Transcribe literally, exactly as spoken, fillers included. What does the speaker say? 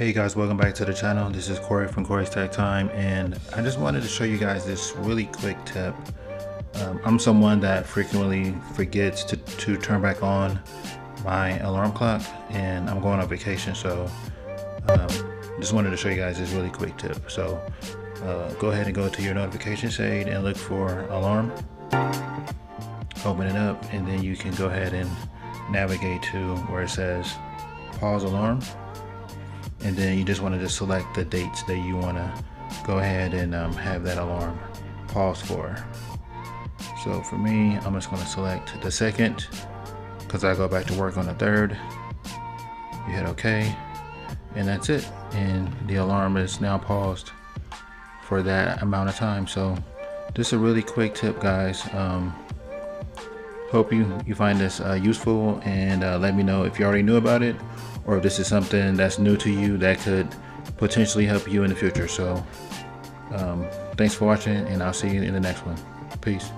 Hey guys, welcome back to the channel. This is Corey from CorysTechTime, and I just wanted to show you guys this really quick tip. Um, I'm someone that frequently forgets to, to turn back on my alarm clock, and I'm going on vacation, so um, just wanted to show you guys this really quick tip. So uh, go ahead and go to your notification shade and look for alarm. Open it up, and then you can go ahead and navigate to where it says pause alarm. And then you just want to just select the dates that you want to go ahead and um, have that alarm pause for. So for me, I'm just going to select the second because I go back to work on the third. You hit OK, and that's it. And the alarm is now paused for that amount of time. So just a really quick tip, guys. Um, hope you, you find this uh, useful, and uh, let me know if you already knew about it, or if this is something that's new to you that could potentially help you in the future. So um, thanks for watching, and I'll see you in the next one. Peace.